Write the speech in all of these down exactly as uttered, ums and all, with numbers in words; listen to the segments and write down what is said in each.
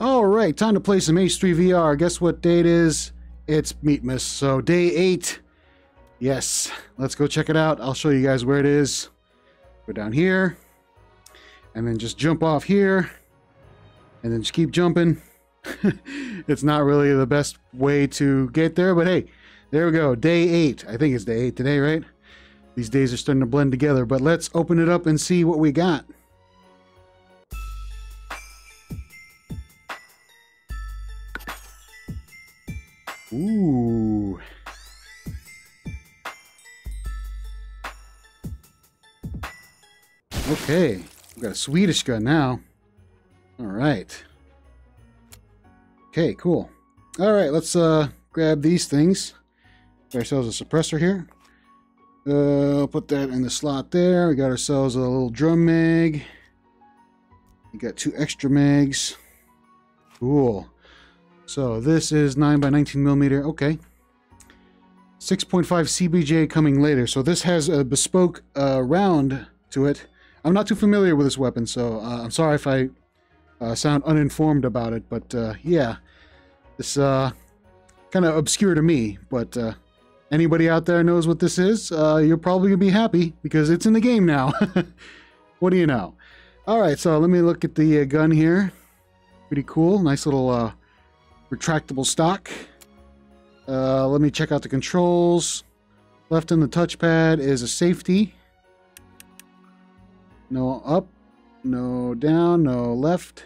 All right, time to play some H three V R. Guess what day it is? It's Meatmas, so day eight. Yes, let's go check it out. I'll show you guys where it is. Go down here, and then just jump off here, and then just keep jumping. It's not really the best way to get there, but hey, there we go. Day eight. I think it's day eight today, right? These days are starting to blend together, but let's open it up and see what we got. Ooh. Okay, we've got a Swedish gun now. All right. Okay, cool. All right, let's uh, grab these things. Got ourselves a suppressor here. Uh, I'll put that in the slot there. We got ourselves a little drum mag. We got two extra mags. Cool. So this is nine by nineteen millimeter. Okay. six point five C B J coming later. So this has a bespoke uh, round to it. I'm not too familiar with this weapon, so uh, I'm sorry if I uh, sound uninformed about it. But uh, yeah, it's uh, kind of obscure to me, but... Uh, Anybody out there knows what this is, uh, you're probably going to be happy because it's in the game now. What do you know? All right, so let me look at the uh, gun here. Pretty cool. Nice little uh, retractable stock. Uh, let me check out the controls. Left in the touchpad is a safety. No up, no down, no left,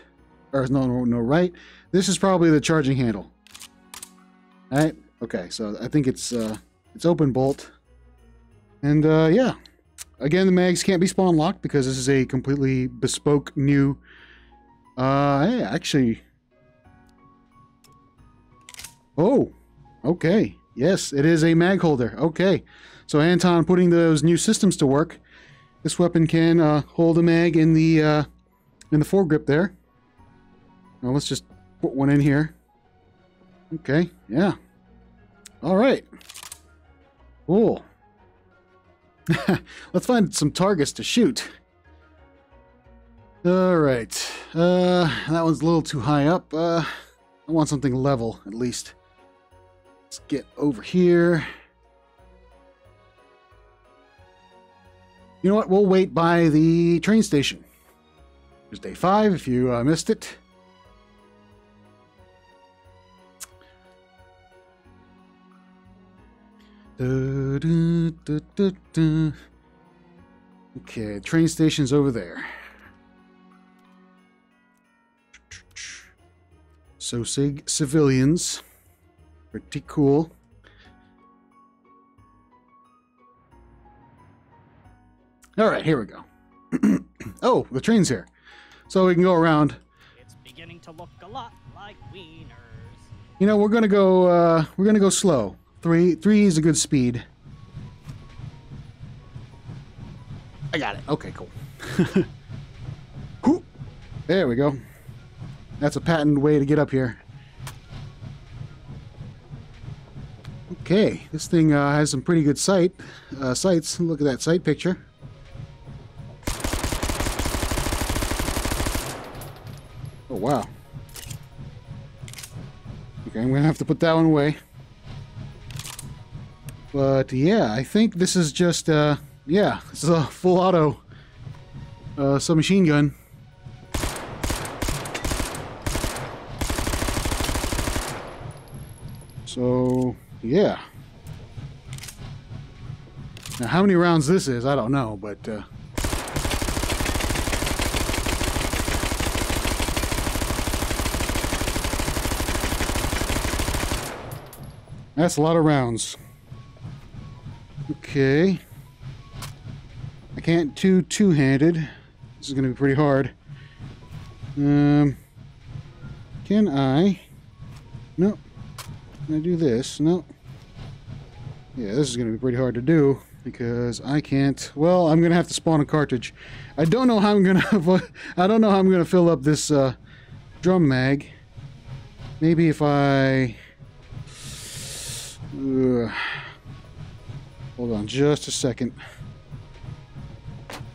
or no, no, no right. This is probably the charging handle. All right. Okay, so I think it's... Uh, It's open bolt, and uh, yeah, again, the mags can't be spawn locked because this is a completely bespoke new, uh, hey, actually, oh, okay, yes, it is a mag holder. Okay, so Anton putting those new systems to work. This weapon can uh, hold a mag in the, uh, in the foregrip there. Now let's just put one in here. Okay, yeah, all right. Cool. Let's find some targets to shoot. All right. Uh, that one's a little too high up. Uh, I want something level, at least. Let's get over here. You know what? We'll wait by the train station. There's day five, if you uh, missed it. Du, du, du, du, du. Okay, train station's over there. SOSIG civilians. Pretty cool. Alright, here we go. Oh, the train's here. So we can go around. It's beginning to look a lot like wieners. You know, we're gonna go uh we're gonna go slow. Three, three is a good speed. I got it. Okay, cool. There we go. That's a patented way to get up here. Okay, this thing uh, has some pretty good sight uh, sights. Look at that sight picture. Oh wow. Okay, I'm gonna have to put that one away. But yeah, I think this is just, uh, yeah, this is a full auto uh, submachine gun. So, yeah. Now, how many rounds this is, I don't know, but... Uh, that's a lot of rounds. Okay, I can't do two-handed. This is going to be pretty hard. Um, can I? Nope. Can I do this? Nope. Yeah, this is going to be pretty hard to do because I can't. Well, I'm going to have to spawn a cartridge. I don't know how I'm going to. I don't know how I'm going to fill up this uh, drum mag. Maybe if I. Uh, Hold on just a second.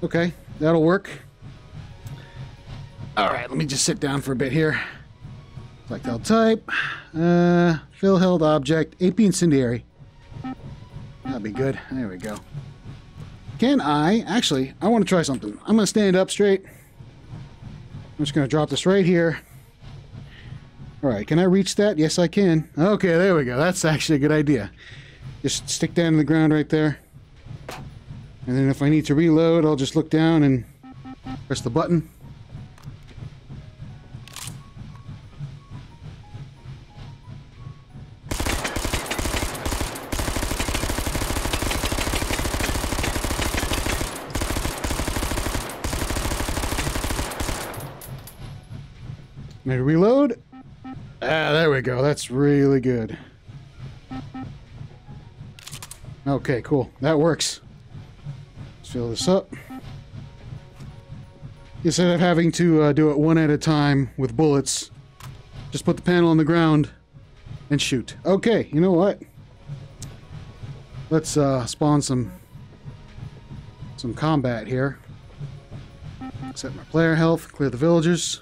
Okay, that'll work. All right, let me just sit down for a bit here. Electile type, uh, fill held object, A P incendiary. That'll be good. There we go. Can I, actually, I want to try something. I'm going to stand up straight. I'm just going to drop this right here. All right, can I reach that? Yes, I can. Okay, there we go. That's actually a good idea. Just stick down in the ground right there. And then if I need to reload, I'll just look down and press the button. Need to reload. Ah, there we go. That's really good. Okay, cool. That works. Let's fill this up. Instead of having to uh, do it one at a time with bullets, just put the panel on the ground and shoot. Okay, you know what? Let's uh, spawn some some combat here. Set my player health. Clear the villagers.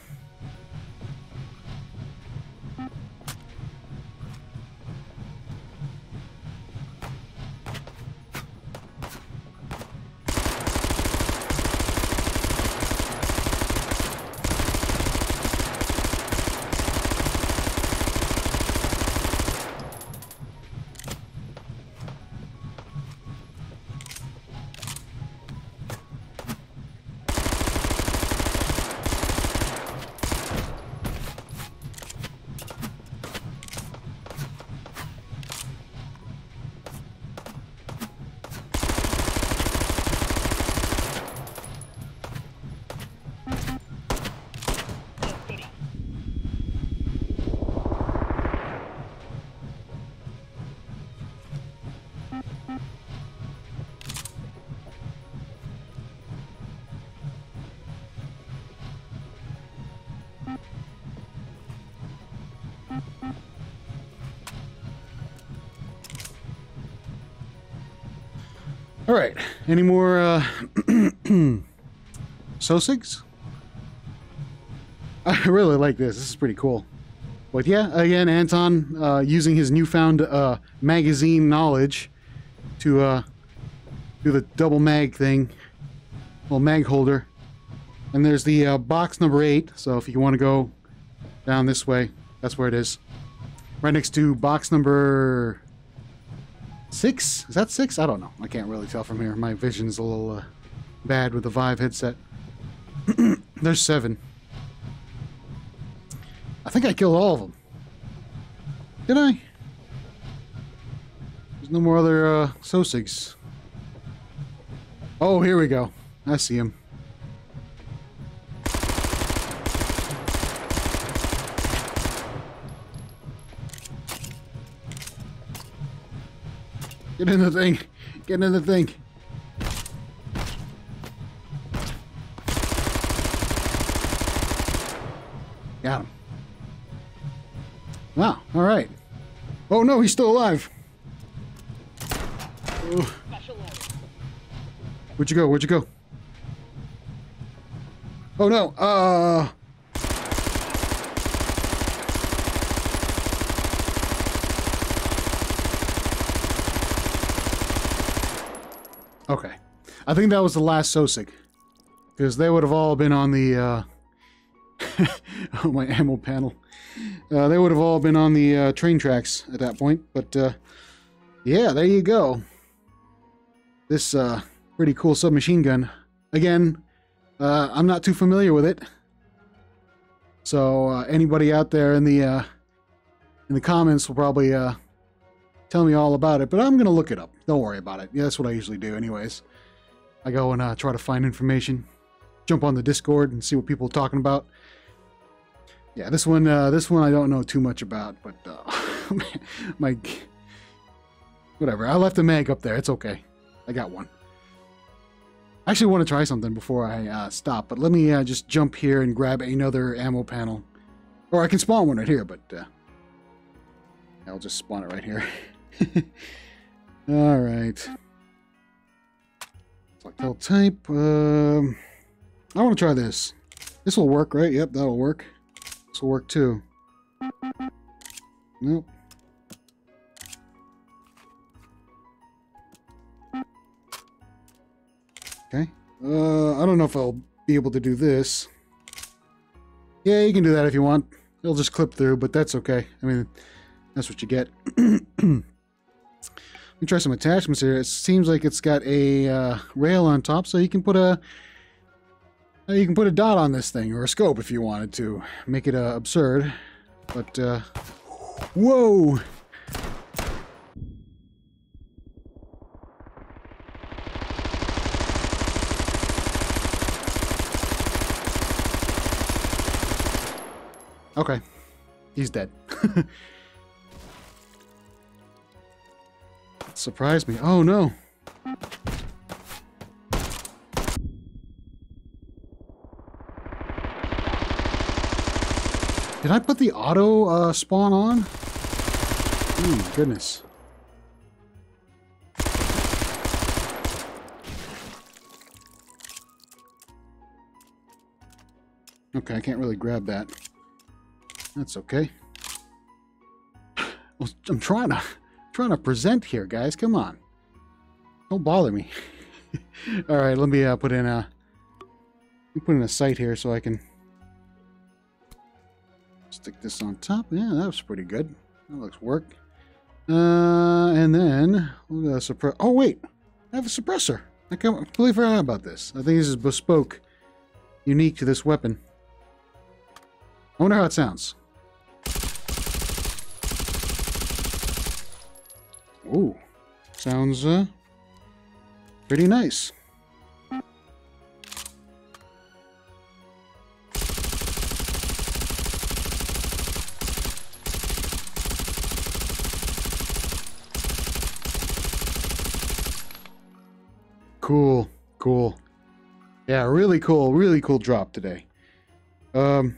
All right, any more uh, SOSIGs? I really like this. This is pretty cool. But yeah, again, Anton uh, using his newfound uh, magazine knowledge to uh, do the double mag thing, little mag holder. And there's the uh, box number eight. So if you want to go down this way, that's where it is. Right next to box number six? Is that six? I don't know. I can't really tell from here. My vision's a little uh, bad with the Vive headset. There's seven. I think I killed all of them. Did I? There's no more other uh, SOSIGs. Oh, here we go. I see him. Get in the thing. Get in the thing. Got him. Wow. All right. Oh, no, he's still alive. Oh. Where'd you go? Where'd you go? Oh, no. Uh... Okay, I think that was the last SOSIG, because they would have all been on the, uh, oh, my ammo panel. Uh, they would have all been on the uh, train tracks at that point, but, uh, yeah, there you go. This, uh, pretty cool submachine gun. Again, uh, I'm not too familiar with it, so uh, anybody out there in the, uh, in the comments will probably, uh, tell me all about it, but I'm going to look it up. Don't worry about it. Yeah, that's what I usually do anyways. I go and uh, try to find information, jump on the Discord and see what people are talking about. Yeah, this one, uh, this one I don't know too much about, but uh, my, whatever. I left the mag up there. It's okay. I got one. I actually want to try something before I uh, stop, but let me uh, just jump here and grab another ammo panel. Or I can spawn one right here, but uh, I'll just spawn it right here. All right. Select all type. Um, I want to try this. This will work, right? Yep, that'll work. This will work too. Nope. Okay. Uh, I don't know if I'll be able to do this. Yeah, you can do that if you want. It'll just clip through, but that's okay. I mean, that's what you get. Let me try some attachments here. It seems like it's got a uh, rail on top, so you can put a uh, you can put a dot on this thing, or a scope if you wanted to make it uh, absurd. But uh, whoa! Okay, he's dead. Surprised me. Oh no. Did I put the auto uh, spawn on? Oh goodness. Okay, I can't really grab that. That's okay. I'm trying to Trying to present here, guys. Come on, don't bother me. All right, let me uh, put in a let me put in a sight here so I can stick this on top. Yeah, that was pretty good. That looks work. Uh, and then we'll suppress. Oh wait, I have a suppressor. I completely forgot about this. I think this is bespoke, unique to this weapon. I wonder how it sounds. Ooh, sounds uh, pretty nice. Cool, cool. Yeah, really cool, really cool drop today. Um,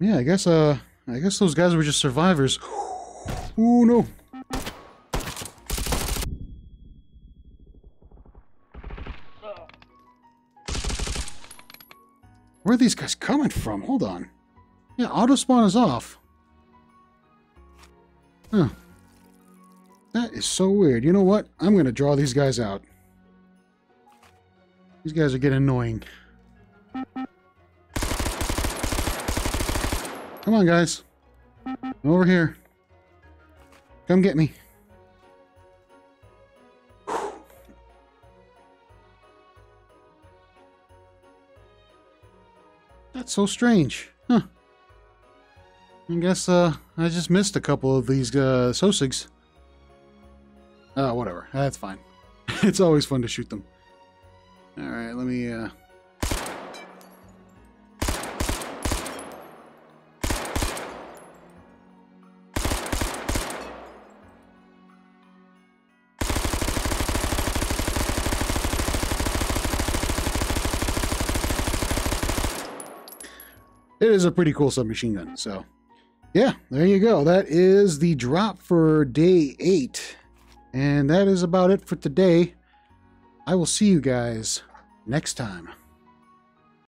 yeah, I guess uh, I guess those guys were just survivors. Ooh, no. Where are these guys coming from? Hold on. Yeah, auto spawn is off. Huh. That is so weird. You know what? I'm gonna draw these guys out. These guys are getting annoying. Come on, guys. I'm over here. Come get me. That's so strange. Huh. I guess uh, I just missed a couple of these uh, SOSIGs. Oh, whatever. That's fine. It's always fun to shoot them. Alright, let me... Uh... It is a pretty cool submachine gun. So, yeah, there you go. That is the drop for day eight. And that is about it for today. I will see you guys next time.